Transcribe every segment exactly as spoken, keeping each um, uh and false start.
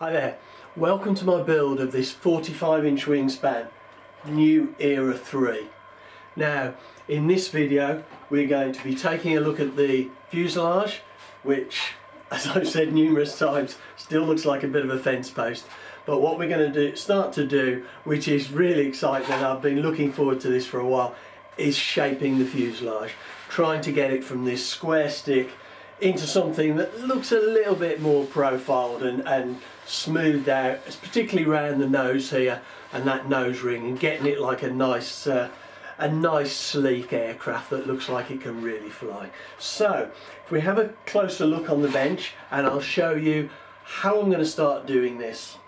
Hi there, welcome to my build of this forty-five inch wingspan New Era three. Now in this video we're going to be taking a look at the fuselage, which as I've said numerous times still looks like a bit of a fence post, but what we're going to do, start to do, which is really exciting and I've been looking forward to this for a while, is shaping the fuselage, trying to get it from this square stick into something that looks a little bit more profiled and, and smoothed out, particularly around the nose here and that nose ring, and getting it like a nice uh, a nice sleek aircraft that looks like it can really fly. So if we have a closer look on the bench, and I'll show you how I'm going to start doing this.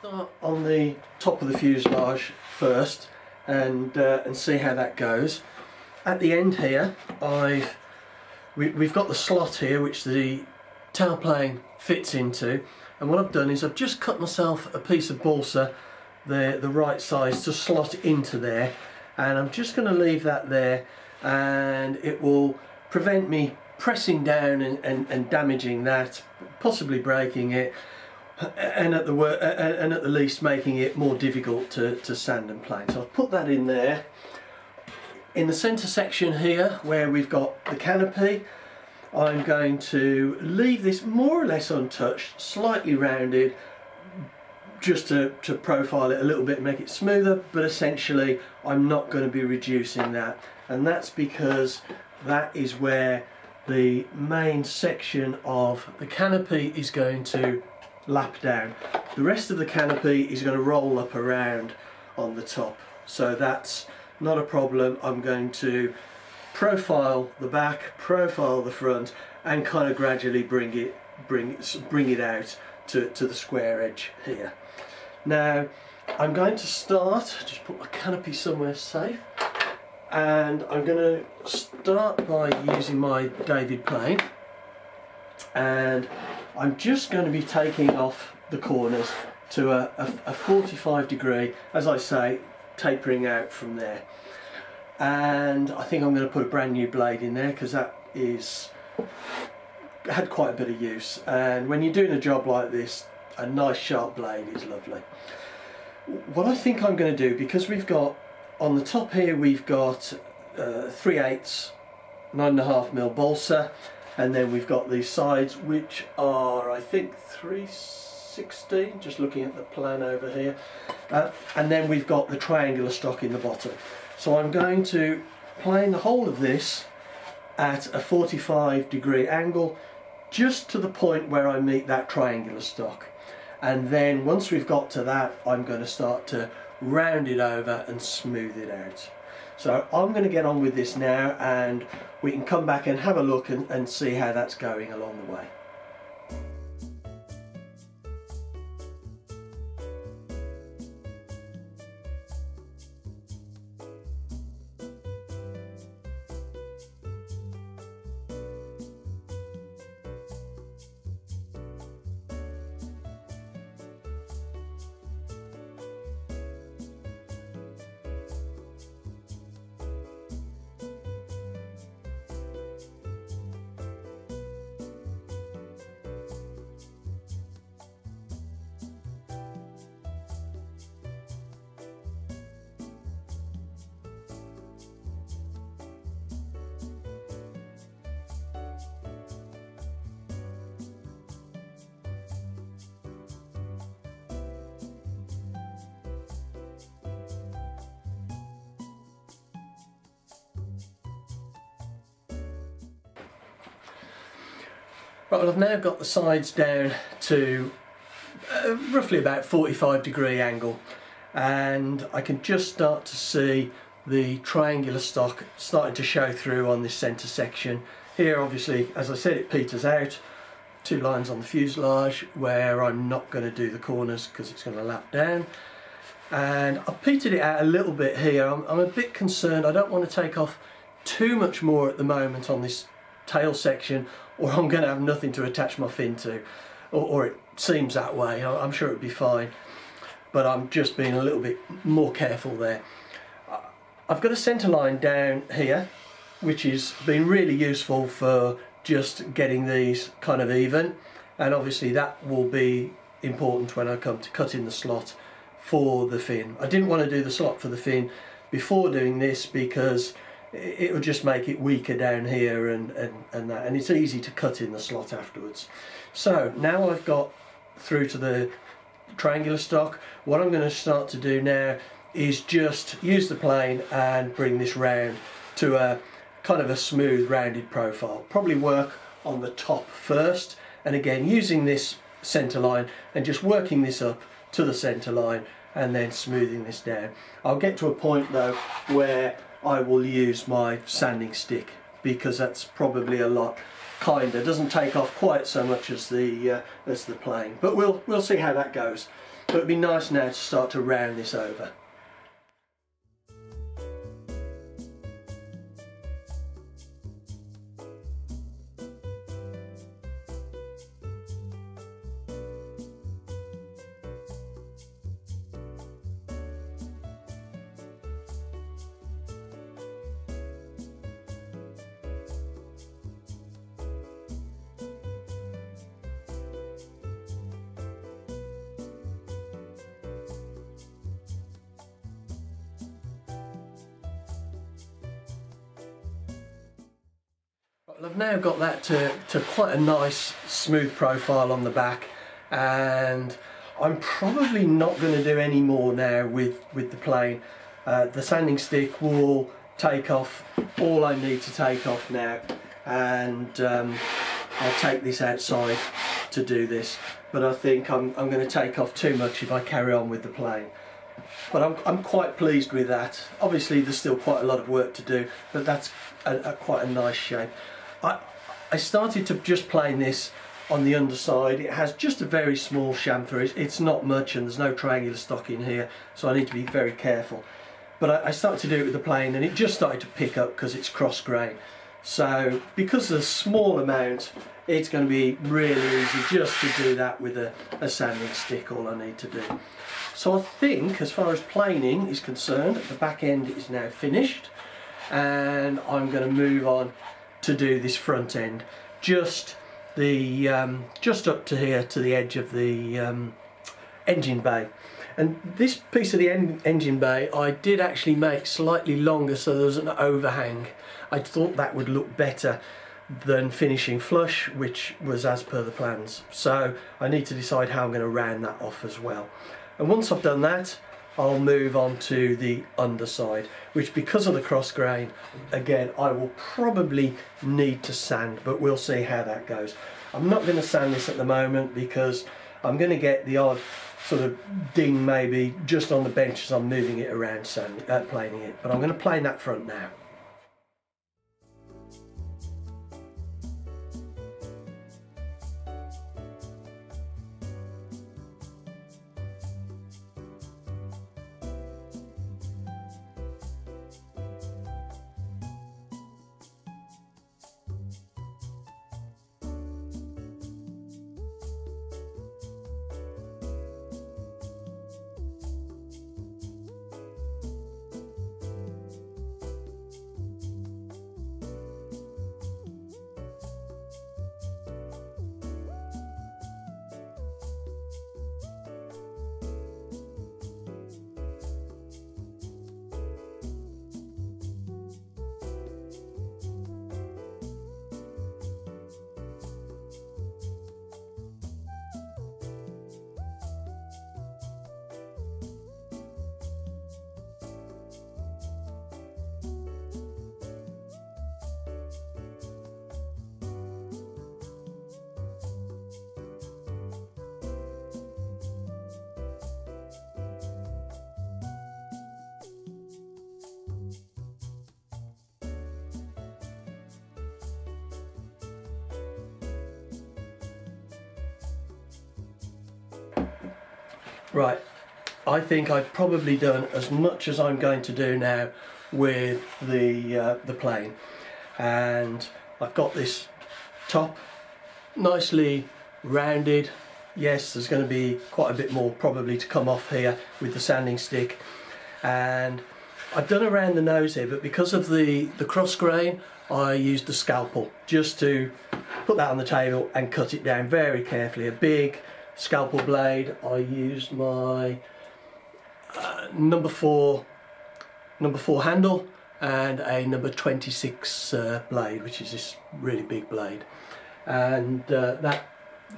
Start on the top of the fuselage first and, uh, and see how that goes. At the end here I've We, we've got the slot here which the tail plane fits into, and what I've done is I've just cut myself a piece of balsa the, the right size to slot into there, and I'm just going to leave that there, and it will prevent me pressing down and, and, and damaging that, possibly breaking it, and at the wor and at the least making it more difficult to, to sand and plane. So I've put that in there. In the centre section here where we've got the canopy, I'm going to leave this more or less untouched, slightly rounded, just to, to profile it a little bit, make it smoother, but essentially I'm not going to be reducing that, and that's because that is where the main section of the canopy is going to lap down. The rest of the canopy is going to roll up around on the top, so that's not a problem. I'm going to profile the back, profile the front, and kind of gradually bring it bring bring it out to, to the square edge here. Now I'm going to start, just put my canopy somewhere safe, and I'm going to start by using my David plane, and I'm just going to be taking off the corners to a, a, a forty-five degree, as I say, tapering out from there. And I think I'm going to put a brand new blade in there because that is had quite a bit of use, and when you're doing a job like this a nice sharp blade is lovely. What I think I'm going to do, because we've got on the top here we've got uh, three eighths, nine and a half mil balsa, and then we've got these sides which are I think three sixteen, just looking at the plan over here, uh, and then we've got the triangular stock in the bottom. So I'm going to plane the whole of this at a forty-five degree angle, just to the point where I meet that triangular stock, and then once we've got to that I'm going to start to round it over and smooth it out. So I'm going to get on with this now, and we can come back and have a look and, and see how that's going along the way. Right, well I've now got the sides down to uh, roughly about forty-five degree angle, and I can just start to see the triangular stock starting to show through on this centre section. Here obviously, as I said, it peters out, two lines on the fuselage where I'm not going to do the corners because it's going to lap down, and I've petered it out a little bit here. I'm, I'm a bit concerned, I don't want to take off too much more at the moment on this tail section, or I'm going to have nothing to attach my fin to, or, or it seems that way. I'm sure it'd be fine, but I'm just being a little bit more careful there. I've got a centre line down here which has been really useful for just getting these kind of even, and obviously that will be important when I come to cutting the slot for the fin. I didn't want to do the slot for the fin before doing this because it will just make it weaker down here and, and, and that, and it's easy to cut in the slot afterwards. So now I've got through to the triangular stock, what I'm going to start to do now is just use the plane and bring this round to a kind of a smooth rounded profile. Probably work on the top first, and again using this center line and just working this up to the center line and then smoothing this down. I'll get to a point though where I will use my sanding stick because that's probably a lot kinder. It doesn't take off quite so much as the uh, as the plane, but we'll we'll see how that goes. But it'd be nice now to start to round this over. I've now got that to, to quite a nice smooth profile on the back, and I'm probably not going to do any more now with, with the plane. Uh, the sanding stick will take off all I need to take off now, and um, I'll take this outside to do this, but I think I'm, I'm going to take off too much if I carry on with the plane. But I'm, I'm quite pleased with that. Obviously there's still quite a lot of work to do, but that's a, a, quite a nice shape. I, I started to just plane this on the underside. It has just a very small chamfer. It's, it's not much, and there's no triangular stock in here, so I need to be very careful. But I, I started to do it with the plane, and it just started to pick up because it's cross-grain. So because of the small amount, it's going to be really easy just to do that with a, a sanding stick, all I need to do. So I think, as far as planing is concerned, the back end is now finished, and I'm going to move on to do this front end, just the um, just up to here to the edge of the um, engine bay. And this piece of the en engine bay I did actually make slightly longer so there was an overhang. I thought that would look better than finishing flush, which was as per the plans, so I need to decide how I'm going to round that off as well. And once I've done that, I'll move on to the underside, which because of the cross grain, again, I will probably need to sand, but we'll see how that goes. I'm not going to sand this at the moment because I'm going to get the odd sort of ding maybe just on the bench as I'm moving it around, sand, uh, planing it, but I'm going to plane that front now. Right, I think I've probably done as much as I'm going to do now with the, uh, the plane. And I've got this top nicely rounded. Yes, there's going to be quite a bit more probably to come off here with the sanding stick. And I've done around the nose here, but because of the, the cross grain, I used the scalpel just to put that on the table and cut it down very carefully. A big scalpel blade. I used my uh, number four number four handle and a number twenty-six uh, blade, which is this really big blade, and uh, that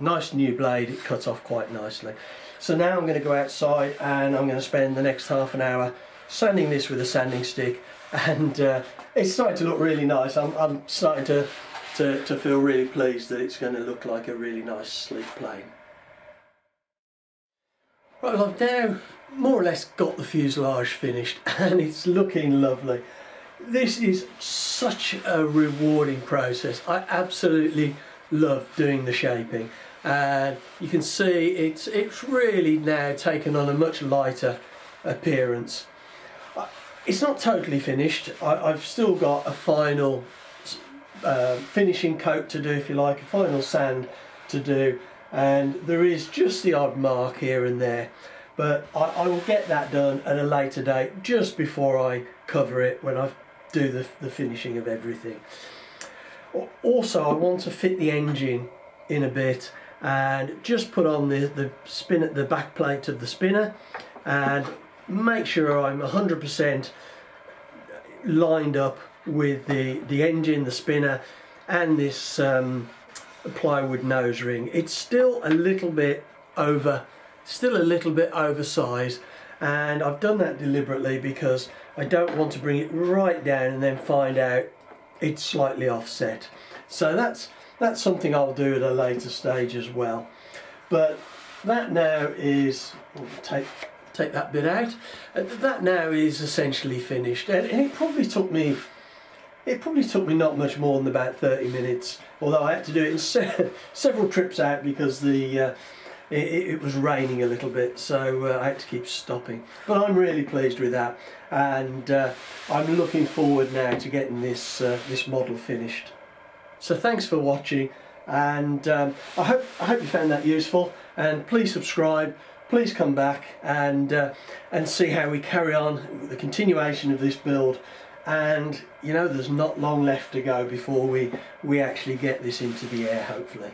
nice new blade, it cuts off quite nicely. So now I'm going to go outside and I'm going to spend the next half an hour sanding this with a sanding stick, and uh, it's starting to look really nice. I'm, I'm starting to, to, to feel really pleased that it's going to look like a really nice sleek plane. Right, well, I've now more or less got the fuselage finished and it's looking lovely. This is such a rewarding process. I absolutely love doing the shaping, and you can see it's it's really now taken on a much lighter appearance. It's not totally finished. I, I've still got a final uh, finishing coat to do, if you like, a final sand to do, and there is just the odd mark here and there, but I, I will get that done at a later date, just before I cover it, when I do the, the finishing of everything. Also, I want to fit the engine in a bit and just put on the, the spin at the back plate of the spinner and make sure I'm one hundred percent lined up with the, the engine, the spinner and this um, plywood nose ring. It's still a little bit over still a little bit oversized, and I've done that deliberately because I don't want to bring it right down and then find out it's slightly offset. So that's that's something I'll do at a later stage as well. But that now is, take take that bit out, that now is essentially finished, and it probably took me it probably took me not much more than about thirty minutes, although I had to do it in se several trips out because the uh, It, it was raining a little bit, so uh, I had to keep stopping. But I'm really pleased with that, and uh, I'm looking forward now to getting this uh, this model finished. So thanks for watching, and um, I hope I hope you found that useful. And please subscribe, please come back and uh, and see how we carry on with the continuation of this build. And you know, there's not long left to go before we we actually get this into the air, hopefully.